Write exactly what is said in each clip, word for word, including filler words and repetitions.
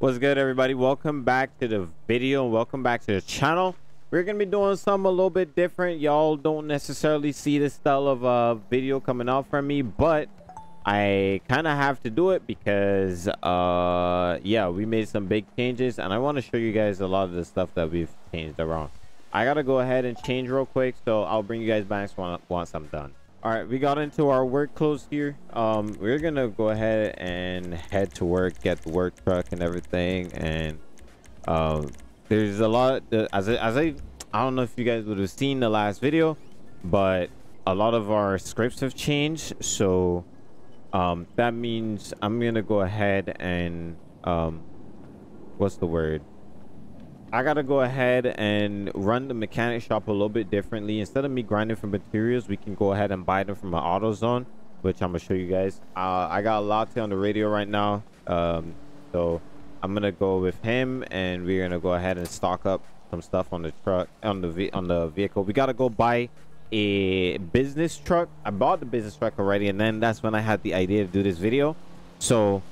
What's good, everybody? Welcome back to the video. Welcome back to the channel. We're gonna be doing something a little bit different. Y'all don't necessarily see this style of uh video coming out from me, but I kind of have to do it because uh yeah, we made some big changes and I want to show you guys a lot of the stuff that we've changed around. I gotta go ahead and change real quick, so I'll bring you guys back once I'm done. All right, we got into our work clothes here. Um, we're gonna go ahead and head to work, get the work truck and everything. And um, there's a lot. Uh, as I, as I, I don't know if you guys would have seen the last video, but a lot of our scripts have changed. So um, that means I'm gonna go ahead and um, what's the word? I gotta go ahead and run the mechanic shop a little bit differently. Instead of me grinding for materials, we can go ahead and buy them from an AutoZone, which I'm gonna show you guys. Uh, I got a latte on the radio right now, um, so I'm gonna go with him, and we're gonna go ahead and stock up some stuff on the truck, on the ve on the vehicle. We gotta go buy a business truck. I bought the business truck already, and then that's when I had the idea to do this video. So.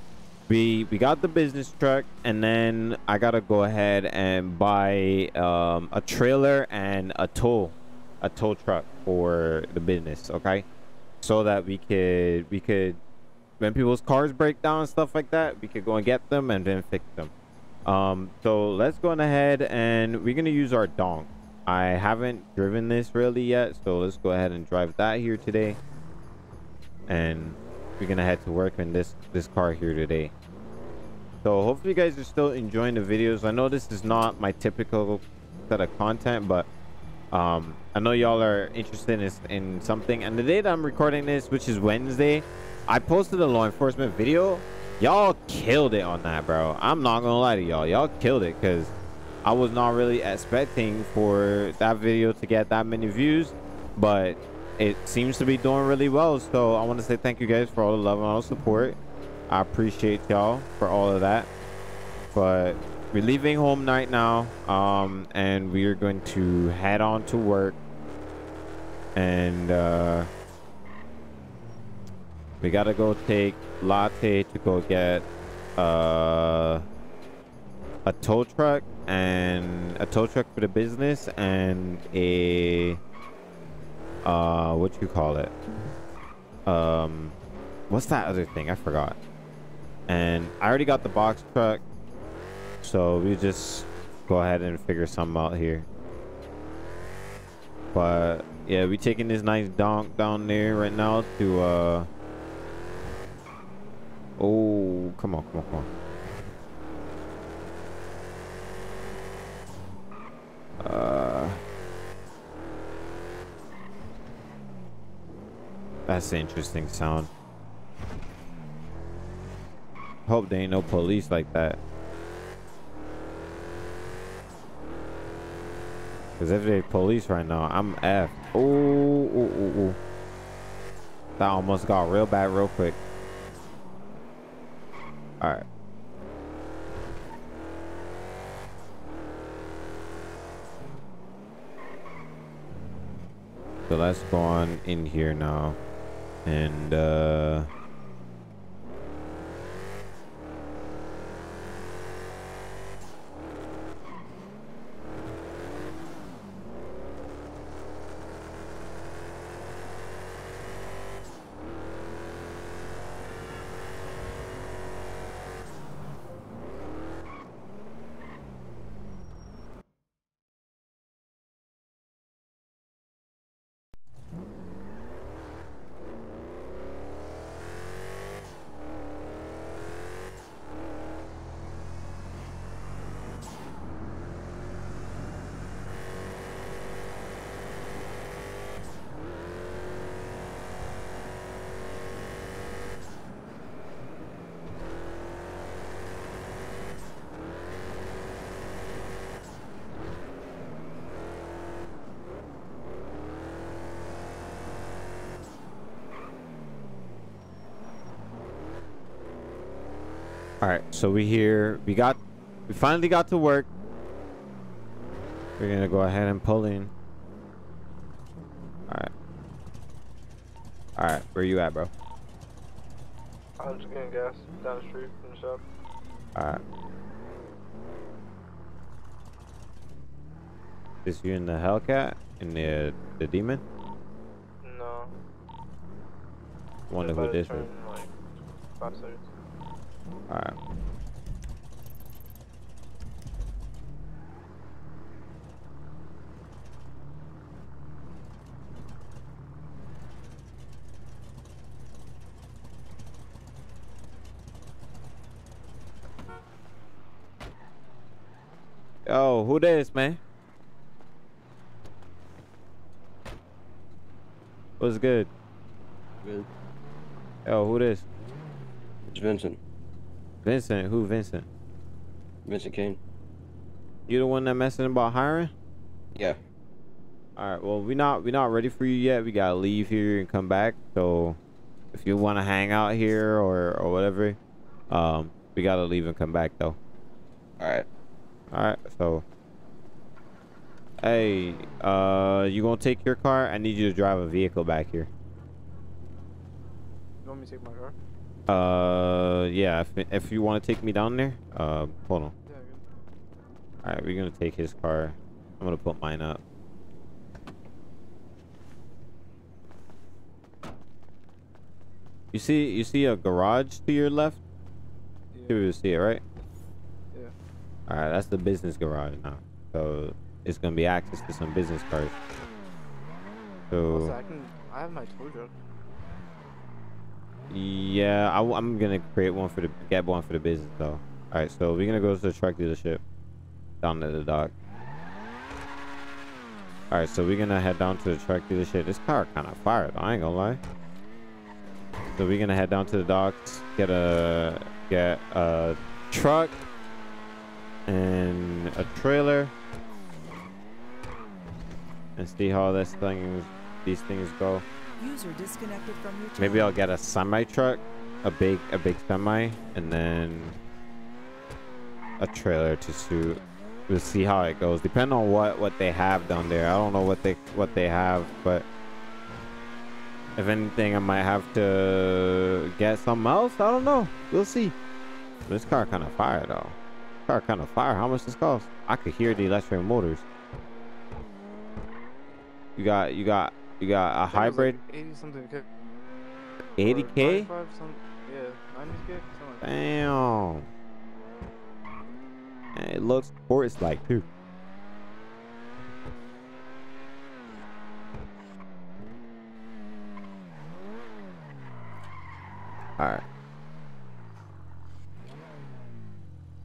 We, we got the business truck, and then I gotta go ahead and buy um, a trailer and a tow, a tow truck for the business, okay? So that we could, we could, when people's cars break down and stuff like that, we could go and get them and then fix them. Um, so let's go on ahead and we're gonna use our donk. I haven't driven this really yet, so let's go ahead and drive that here today. And we're gonna head to work in this, this car here today. So hopefully you guys are still enjoying the videos. I know this is not my typical set of content, but um, I know y'all are interested in, in something. And the day that I'm recording this, which is Wednesday, I posted a law enforcement video. Y'all killed it on that, bro. I'm not gonna lie to y'all. Y'all killed it because I was not really expecting for that video to get that many views, but it seems to be doing really well. So I want to say thank you guys for all the love and all the support. I appreciate y'all for all of that. But we're leaving home right now, um, and we are going to head on to work. And uh, we gotta go take Latte to go get uh, a tow truck and a tow truck for the business and a uh, what you call it? Um, what's that other thing? I forgot. And I already got the box truck, so we just go ahead and figure something out here. But yeah, we taking this nice donk down there right now to uh oh come on come on come on uh that's an interesting sound. Hope there ain't no police like that, because if they police right now, I'm F. Ooh, ooh, ooh, ooh. That almost got real bad real quick. All right. So let's go on in here now. And uh all right, so we here, we got, we finally got to work. We're gonna go ahead and pull in. All right. All right, where you at, bro? I'm just getting gas down the street from the shop. All right. Is you in the Hellcat? In the the demon? No. Wonder who this was. Like, alright. Yo, who this, man? What's good? Good. Yo, who this? It's Vincent. Vincent? Who Vincent? Vincent King. You the one that messing about hiring? Yeah. Alright, well we not we not ready for you yet. We gotta leave here and come back. So if you wanna hang out here or, or whatever, um we gotta leave and come back though. Alright. Alright, so hey, uh, you gonna take your car? I need you to drive a vehicle back here. You want me to take my car? Uh, yeah, if, if you want to take me down there, uh, hold on. Yeah, good. Alright, we're gonna take his car. I'm gonna put mine up. You see, you see a garage to your left? Yeah. You see it, right? Yeah. Alright, that's the business garage now. So it's gonna be access to some business cars. So also, I can, I have my tow truck. Yeah, I, I'm gonna create one for the get one for the business though. All right, so we're gonna go to the truck dealership down to the dock. All right, so we're gonna head down to the truck dealership. This car kind of fire though, I ain't gonna lie. So we're gonna head down to the docks, get a get a truck and a trailer. And see how this thing, these things go. User disconnected from your channel. Maybe I'll get a semi truck, a big, a big semi, and then a trailer to suit. We'll see how it goes. Depending on what what they have down there. I don't know what they what they have, but if anything, I might have to get something else. I don't know. We'll see. This car kind of fire though. This car kind of fire. How much this cost? I could hear the electric motors. You got, you got, you got a that hybrid. Like eighty something K. eighty K? Some, yeah, ninety K. Like damn. And it looks sports-like too. All right.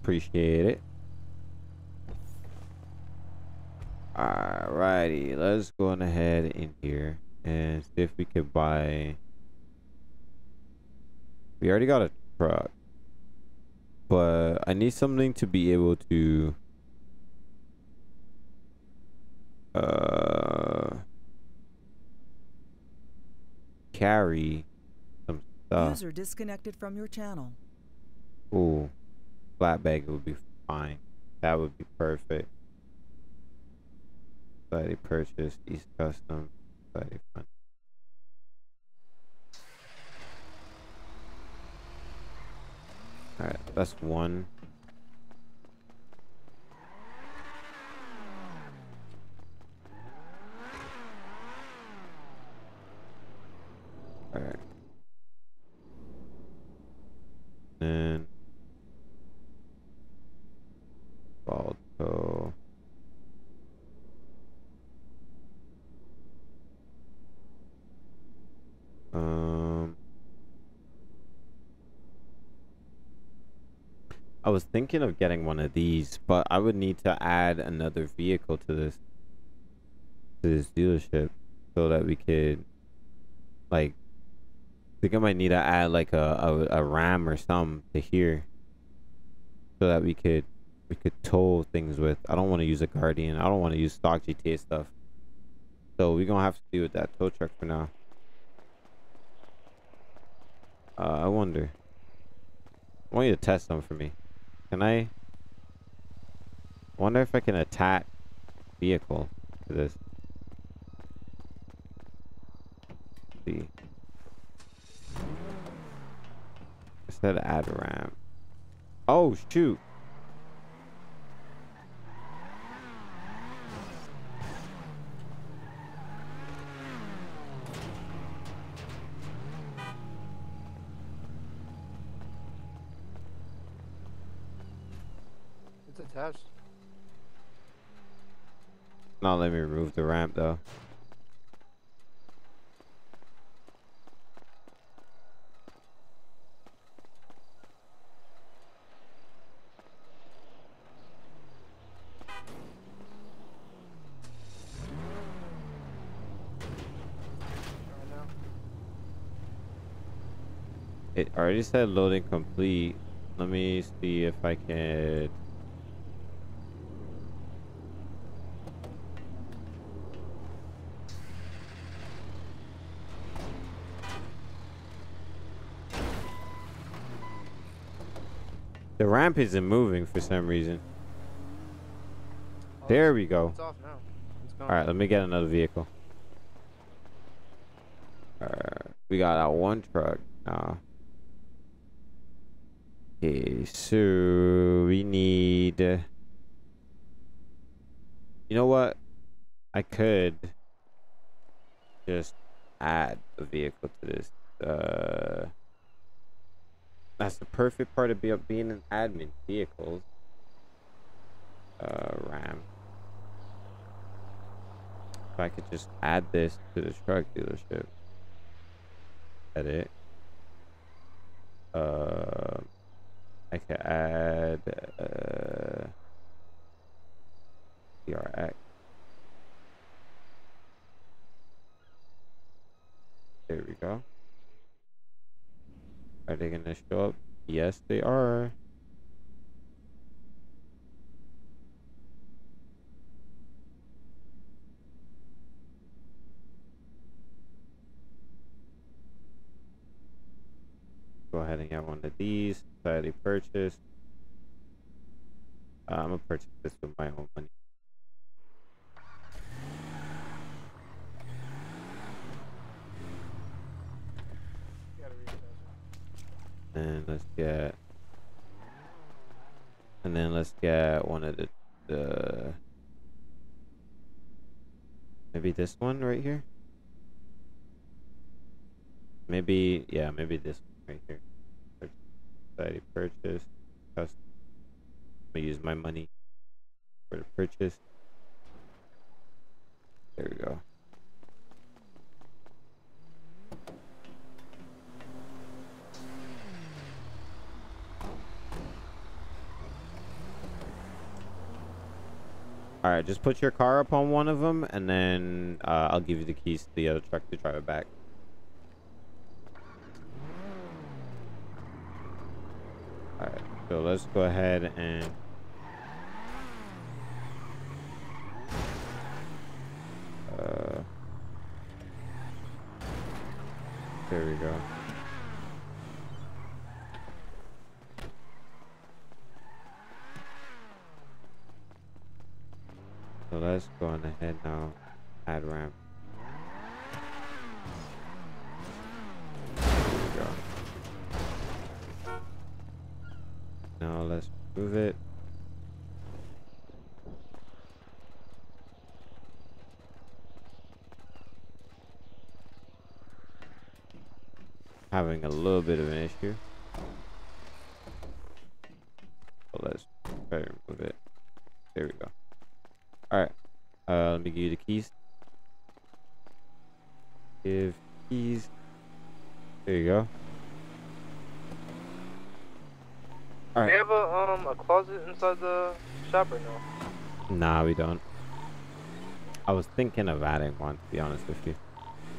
Appreciate it. Alrighty, let's go on ahead in here and see if we could buy. We already got a truck, but I need something to be able to uh carry some stuff. User disconnected from your channel. Ooh, flat bag would be fine. That would be perfect. Society purchase, East Custom, Society Fund. Alright, that's one. Alright. Then Balto. Um, I was thinking of getting one of these, but I would need to add another vehicle to this to this dealership so that we could, like, I think I might need to add like a a, a Ram or something to here so that we could we could tow things with. I don't want to use a Guardian. I don't want to use stock G T A stuff. So we're gonna have to deal with that tow truck for now. Uh, I wonder. I want you to test them for me. Can I? I wonder if I can attach vehicle to this. Let's see. I said add ramp. Oh shoot! it's attached. Not let me remove the ramp though. It already said loading complete. Let me see if I can. The ramp isn't moving for some reason. There we go. It's off now. It's gone. All right, let me get another vehicle. All right, we got out one truck now. Okay, so we need, uh, you know what, I could just add a vehicle to this. Uh, that's the perfect part of be, uh, being an admin. Vehicles, uh, RAM. If I could just add this to the truck dealership. Edit. Uh. I can add uh, D R X. There we go. Are they gonna show up? Yes, they are. Go ahead and get one of these. Society purchased. Uh, I'm gonna purchase this with my own money. And let's get. And then let's get one of the. the maybe this one right here. Maybe yeah. Maybe this one right here. Society purchase. Custom. I use my money for the purchase. There we go. All right, just put your car up on one of them, and then uh, I'll give you the keys to the other truck to drive it back. Alright, so let's go ahead and uh, there we go. So let's go on ahead now, add ramp. Now let's move it. Having a little bit of an issue. So let's try to move it. There we go. Alright. Uh, let me give you the keys. Give keys. There you go. All right. Do we have a, um, a closet inside the shop right now? Nah, we don't. I was thinking of adding one, to be honest with you.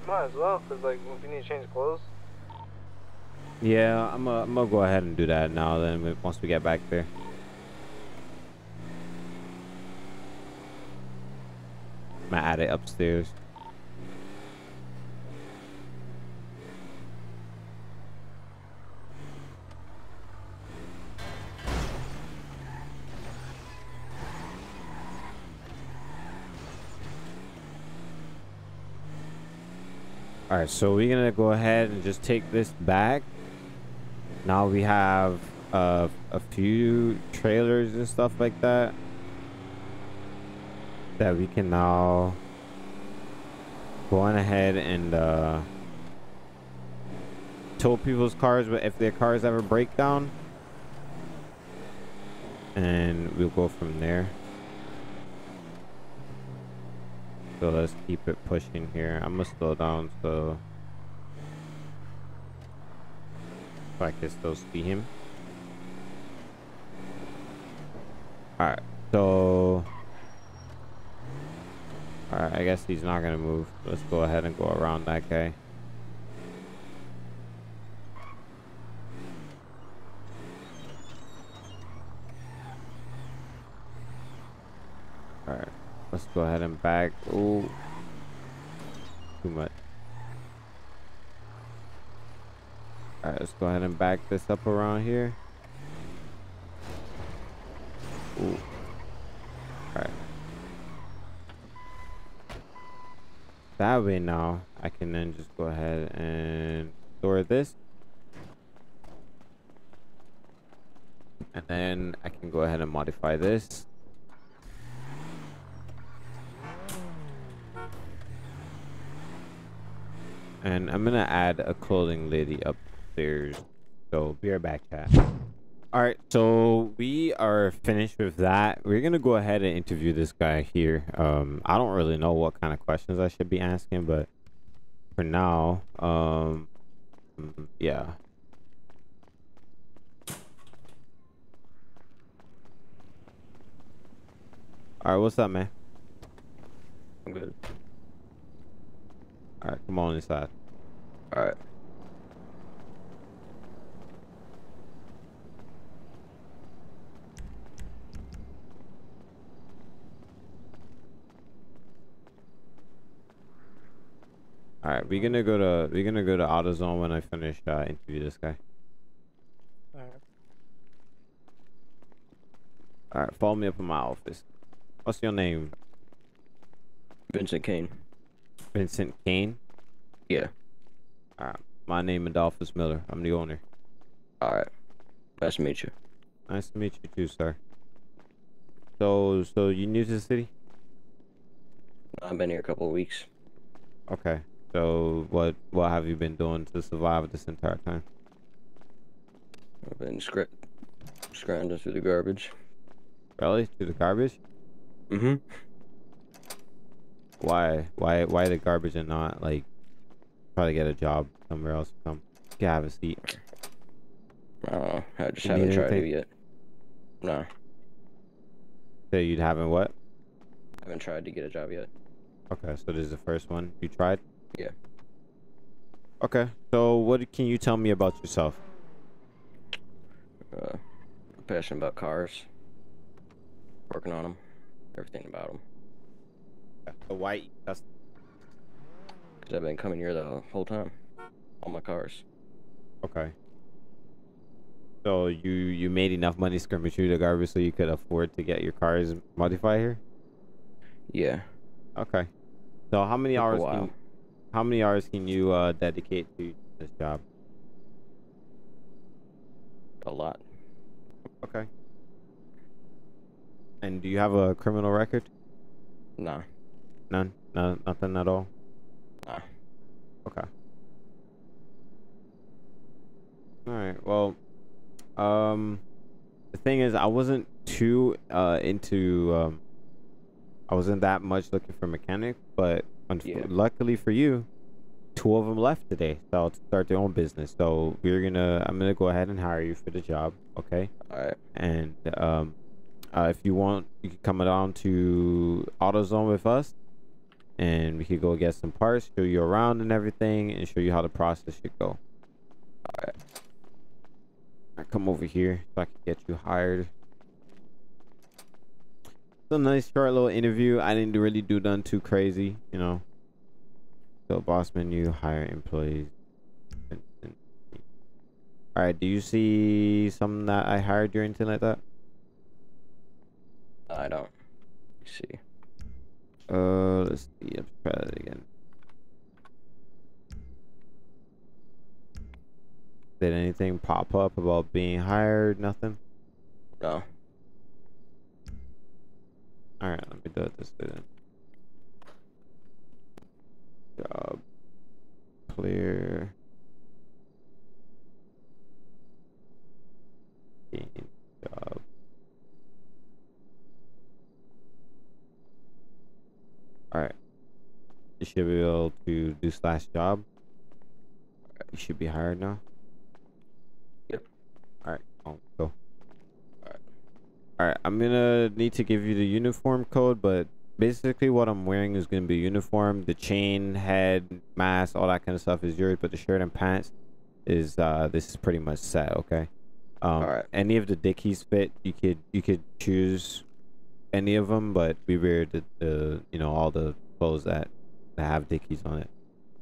Might as well, because, like, if you need to change clothes. Yeah, I'm gonna go ahead and do that now, then, once we get back there. I'm gonna add it upstairs. Alright, so we're gonna go ahead and just take this back. Now we have uh, a few trailers and stuff like that that we can now go on ahead and uh, tow people's cars, but if their cars have a breakdown, and we'll go from there. So let's keep it pushing here. I'm gonna slow down so if I can still see him. Alright, so alright, I guess he's not gonna move. Let's go ahead and go around that guy. Alright, let's go ahead and back. Ooh, too much. Alright, let's go ahead and back this up around here. Ooh. Alright. That way now, I can then just go ahead and store this. And then I can go ahead and modify this. And I'm gonna add a clothing lady upstairs. So be right back, chat. Alright, so we are finished with that. We're gonna go ahead and interview this guy here. Um, I don't really know what kind of questions I should be asking, but for now, um, yeah. Alright, what's up, man? I'm good. Alright, come on inside. Alright. Alright, we're gonna go to we're gonna go to AutoZone when I finish uh interview this guy. Alright. Alright, follow me up in my office. What's your name? Vincent King. Vincent King? Yeah. Alright. My name is Adolphus Miller. I'm the owner. Alright. Nice to meet you. Nice to meet you too, sir. So, so you new to the city? I've been here a couple of weeks. Okay. So, what what have you been doing to survive this entire time? I've been scra scrounging through the garbage. Really? Through the garbage? Mm-hmm. Why? Why? Why the garbage and not like try to get a job somewhere else? Come, yeah, have a seat. I don't know. I just you haven't tried it yet. No. So you haven't what? I haven't tried to get a job yet. Okay, so this is the first one you tried? Yeah. Okay, so what can you tell me about yourself? Uh, passionate about cars. Working on them. Everything about them. The white that's because I've been coming here the whole time on my cars. Okay, so you you made enough money scrimmage through the garbage so you could afford to get your cars modified here? Yeah. Okay, so how many hours can, how many hours can you uh dedicate to this job? A lot. Okay, and do you have a criminal record? Nah. None? No, nothing at all? Nah. Okay. Alright, well, um, the thing is, I wasn't too, uh, into, um, I wasn't that much looking for mechanics, but yeah. Luckily for you, two of them left today, so to start their own business, so we're gonna, I'm gonna go ahead and hire you for the job, okay? Alright. And, um, uh, if you want, you can come down to AutoZone with us. And we could go get some parts, show you around and everything, and show you how the process should go. Alright. I come over here so I can get you hired. It's a nice short little interview. I didn't really do none too crazy, you know. So boss menu, hire employees. Alright, do you see something that I hired you or anything like that? I don't see. Uh, let's see, let's try that again. Did anything pop up about being hired? Nothing? No. Alright, let me do it this way then. Job. Clear. Job. Alright. You should be able to do slash job. Right. You should be hired now. Yep. Alright, go. Alright. Alright, I'm gonna need to give you the uniform code, but basically what I'm wearing is gonna be uniform. The chain, head, mask, all that kind of stuff is yours, but the shirt and pants is uh this is pretty much set, okay? Um all right. Any of the Dickies fit, you could you could choose any of them, but we wear the, the you know, all the clothes that, that have Dickies on it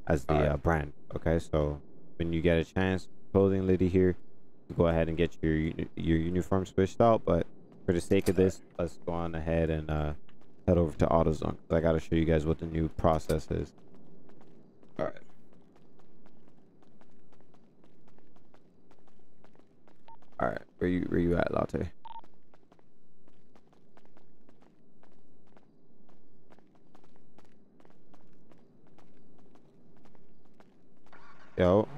as the right. uh, brand. Okay, so when you get a chance, clothing lady here, go ahead and get your your uniform switched out, but for the sake of this, let's go on ahead and uh head over to AutoZone, because I gotta show you guys what the new process is. All right. All right, where you where you at, Latte? Yo.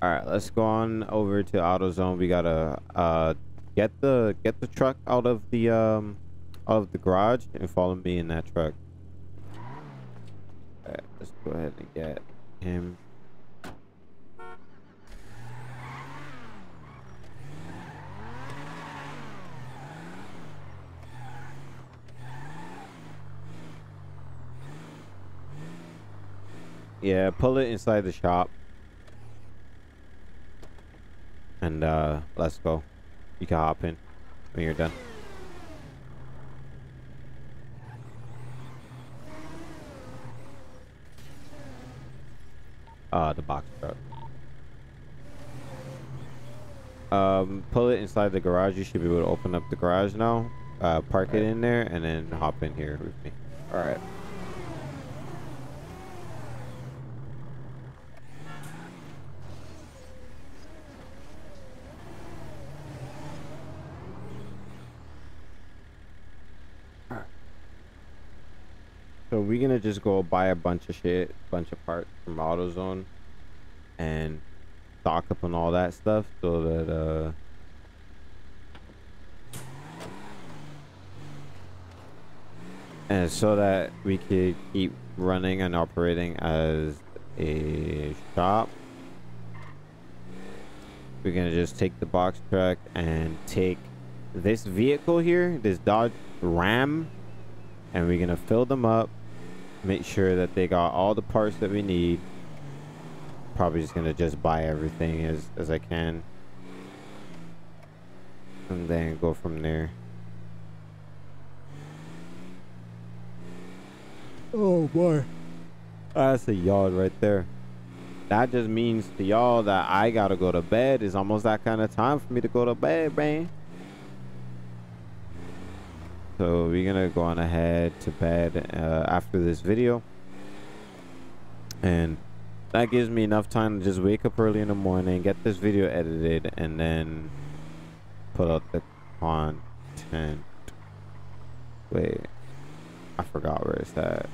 All right, let's go on over to AutoZone. We gotta uh get the get the truck out of the um out of the garage and follow me in that truck. All right, let's go ahead and get him. Yeah, pull it inside the shop. And uh let's go. You can hop in when you're done. Uh the box truck. Um pull it inside the garage. You should be able to open up the garage now. Uh park it in there and then hop in here with me. Alright. So we're gonna just go buy a bunch of shit, bunch of parts from AutoZone, and stock up on all that stuff so that uh and so that we could keep running and operating as a shop. We're gonna just take the box truck and take this vehicle here, this Dodge Ram, and we're gonna fill them up. Make sure that they got all the parts that we need. Probably just gonna just buy everything as, as I can. And then go from there. Oh boy. Oh, that's a yard right there. That just means to y'all that I gotta go to bed. It's almost that kind of time for me to go to bed, man. So we're gonna go on ahead to bed uh, after this video, and that gives me enough time to just wake up early in the morning, get this video edited, and then put out the content. Wait, I forgot where it's at.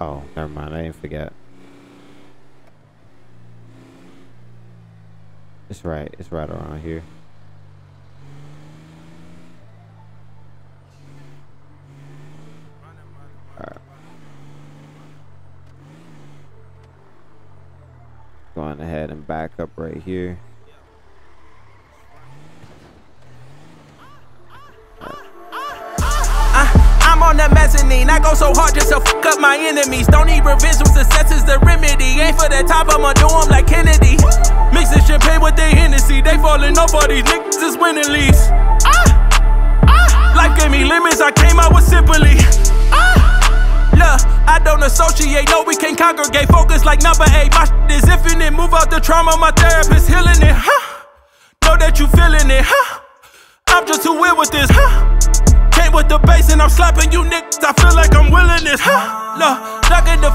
Oh, never mind, I didn't forget. It's right, it's right around here. Going ahead and back up right here. On the mezzanine, I go so hard just to fuck up my enemies. Don't need revisions, success is the remedy. Ain't for the top, I'ma do them like Kennedy. Mixing champagne with their Hennessy, they falling off all these niggas is winning leads. Life gave me lemons, I came out with simply. Look, I don't associate, no, we can't congregate. Focus like number eight, my shit is infinite. Move out the trauma, my therapist healing it, huh? Know that you feeling it, huh? I'm just too weird with this, huh? Came with the bass and I'm slapping you niggas, I feel like I'm willing this, huh? Look, stuck in the f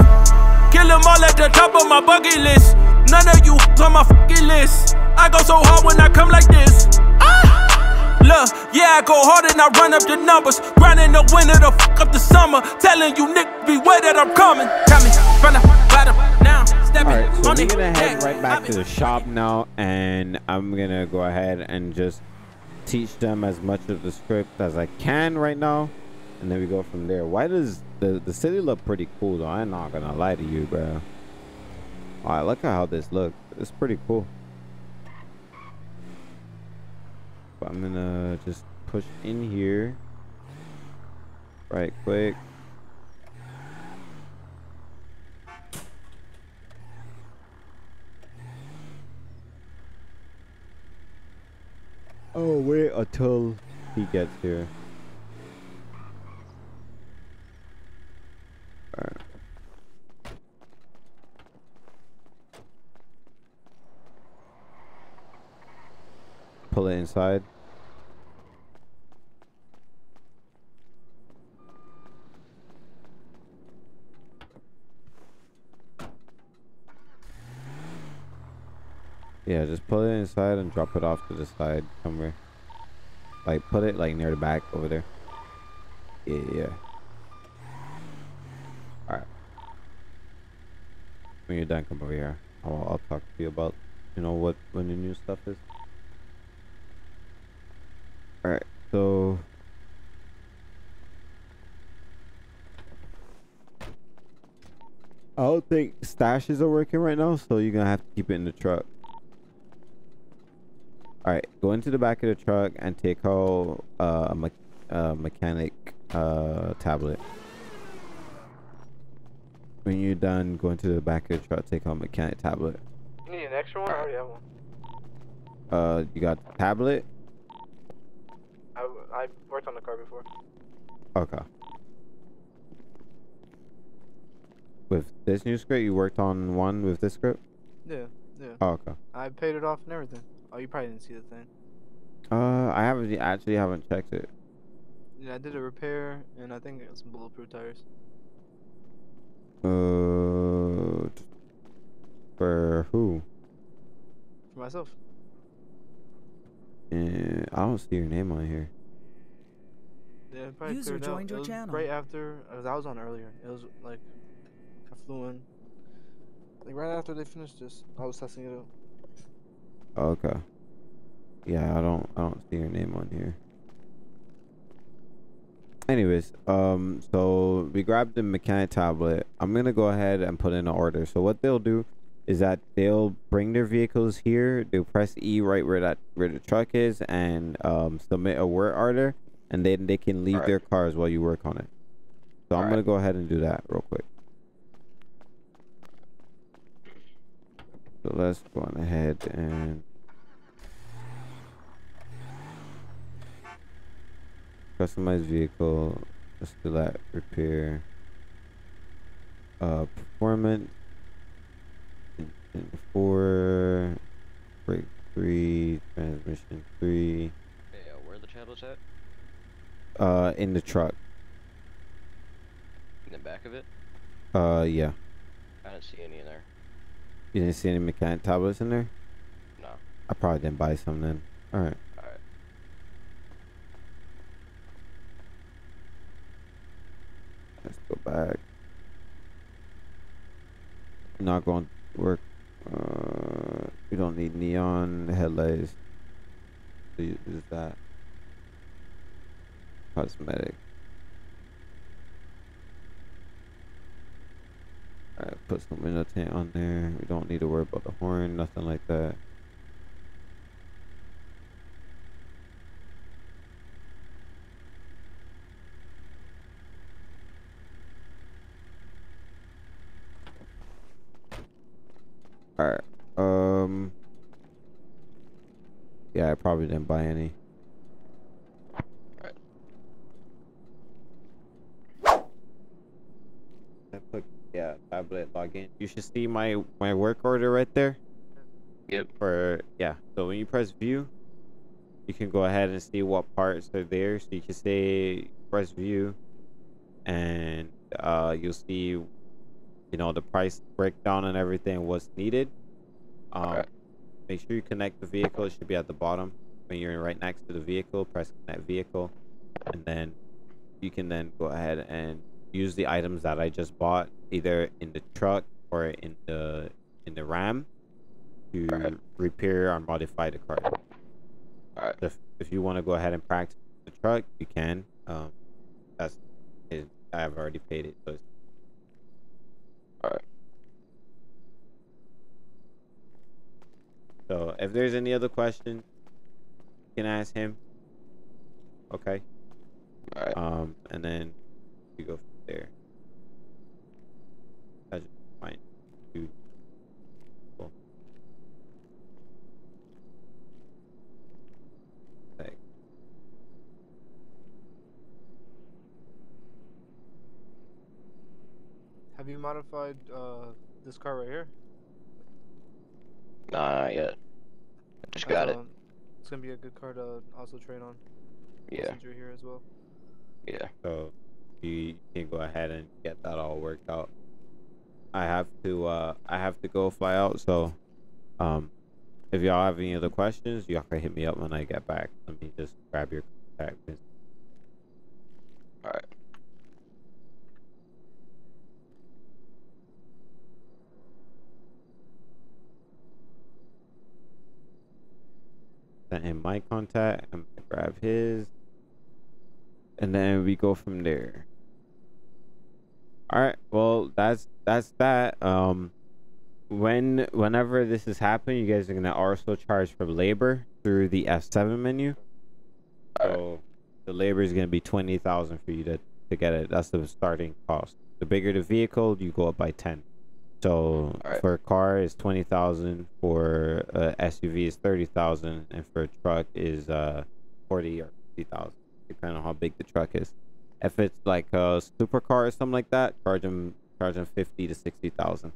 kill them all at the top of my bucket list. None of you on my fucking list. I go so hard when I come like this. Ah! Look, yeah, I go hard and I run up the numbers. Grinding the winter to fuck up the summer. Telling you niggas beware that I'm coming. Coming from the bottom now. Alright, so we're gonna head right back to the shop now, and I'm gonna go ahead and just teach them as much of the script as I can right now, and then we go from there. Why does the the city look pretty cool though? I'm not gonna lie to you, bro. All right, look at how this looks. It's pretty cool. But I'm gonna just push in here right quick. Oh, wait until he gets here. All right. Pull it inside. Yeah, just pull it inside and drop it off to the side somewhere. Like, put it, like, near the back over there. Yeah, yeah. Alright. When you're done, come over here. I'll, I'll talk to you about, you know, what when the new stuff is. Alright, so... I don't think stashes are working right now, so you're gonna have to keep it in the truck. Alright, go into the back of the truck and take out uh, a me uh, mechanic uh, tablet. When you're done, go into the back of the truck, take out a mechanic tablet. You need an extra one? I already have one. Uh, you got a tablet? I, I worked on the car before. Okay. With this new script, you worked on one with this script? Yeah, yeah. Oh, okay. I paid it off and everything. Oh, you probably didn't see the thing. Uh, I haven't actually haven't checked it. Yeah, I did a repair, and I think I got some bulletproof tires. Uh, for who? For myself. Yeah, I don't see your name on here. Yeah, I probably User joined out. your channel. Right after I was on earlier. It was like I flew in. Like right after they finished this, I was testing it out. Okay. Yeah, I don't I don't see your name on here. Anyways, um so we grabbed the mechanic tablet. I'm gonna go ahead and put in an order. So what they'll do is that they'll bring their vehicles here, they'll press E right where that where the truck is and um submit a work order, and then they can leave All right. their cars while you work on it. So All I'm right. gonna go ahead and do that real quick. So let's go on ahead and customize vehicle. Let's do that repair. Uh, performance four, brake three, transmission three. Yeah, where are the tablets at? Uh, in the truck. In the back of it. Uh, yeah. I don't see any in there. You didn't see any mechanic tablets in there? No. I probably didn't buy some then. Alright. Alright. Let's go back. Not going to work. Uh, we don't need neon headlights. So you use that. Cosmetic. Alright, put some window tint on there. We don't need to worry about the horn, nothing like that. Alright, um... yeah, I probably didn't buy any. Yeah, tablet login. You should see my my work order right there. Yep. Or yeah. So when you press view, you can go ahead and see what parts are there. So you can say press view, and uh, you'll see, you know, the price breakdown and everything what's needed. Um, All right. Make sure you connect the vehicle. It should be at the bottom when you're right next to the vehicle. Press connect vehicle, and then you can then go ahead and use the items that I just bought either in the truck or in the in the Ram to All right. repair or modify the car. All All right. If, if you want to go ahead and practice the truck, you can. Um, that's it. I've already paid it. So it's... All right. So if there's any other question, you can ask him. Okay. All right. Um, and then you go from there. That's fine. Dude. Cool. Okay. Have you modified uh this car right here? Nah, not yet. I just got uh, it. It's gonna be a good car to also train on. Yeah. Since you're here as well. Yeah. So you can go ahead and get that all worked out. I have to uh I have to go fly out, so um if y'all have any other questions, y'all can hit me up when I get back. Let me just grab your contact. All right. Send him my contact. I'm gonna grab his. And then we go from there. All right. Well, that's that's that. Um, when whenever this is happening, you guys are gonna also charge for labor through the F seven menu. So the labor is gonna be twenty thousand for you to to get it. That's the starting cost. The bigger the vehicle, you go up by ten. So right. For a car is twenty thousand. For uh, S U V is thirty thousand, and for a truck is uh forty or fifty thousand. Depending on how big the truck is. If it's like a supercar or something like that, charge them charge them fifty to sixty thousand.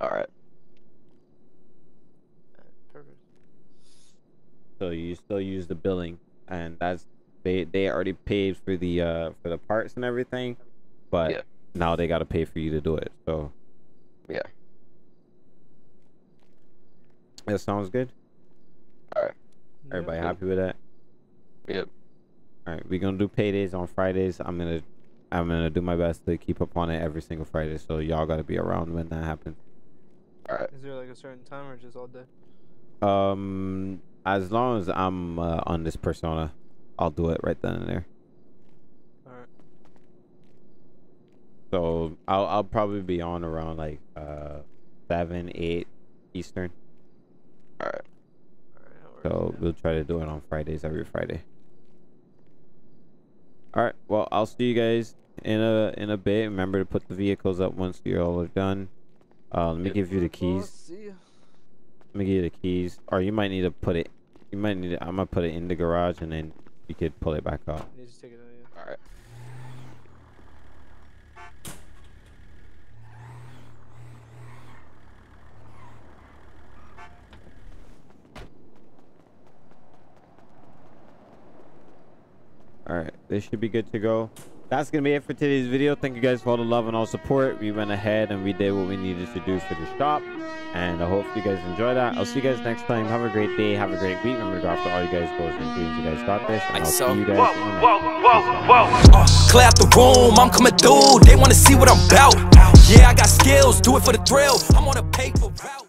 All right. Perfect. So you still use the billing, and that's they they already paid for the uh for the parts and everything, but yeah. Now they gotta pay for you to do it. So yeah. That sounds good. All right. Everybody yep. happy with that? Yep. All right, we're gonna do paydays on Fridays. I'm gonna, I'm gonna do my best to keep up on it every single Friday. So y'all gotta be around when that happens. All right. Is there like a certain time or just all day? Um, as long as I'm uh, on this persona, I'll do it right then and there. All right. So I'll I'll probably be on around like uh seven, eight Eastern. All right. All right. So we'll try to do it on Fridays every Friday. All right, well, I'll see you guys in a in a bit. Remember to put the vehicles up once you all are done. Uh, let me give you the keys. Let me give you the keys. Or you might need to put it. You might need. To, I'm gonna put it in the garage and then you could pull it back off. You just take it out, yeah. All right. All right, this should be good to go. That's gonna be it for today's video. Thank you guys for all the love and all support. We went ahead and we did what we needed to do for the shop, and I hope you guys enjoy that. I'll see you guys next time. Have a great day. Have a great week. Remember to go after all you guys goals and dreams. You guys got this. And I'll see you guys. Whoa, whoa, whoa, whoa. Uh, clear out the room. I'm coming through. They wanna see what I'm about. Yeah, I got skills. Do it for the thrill. I'm on a paper route.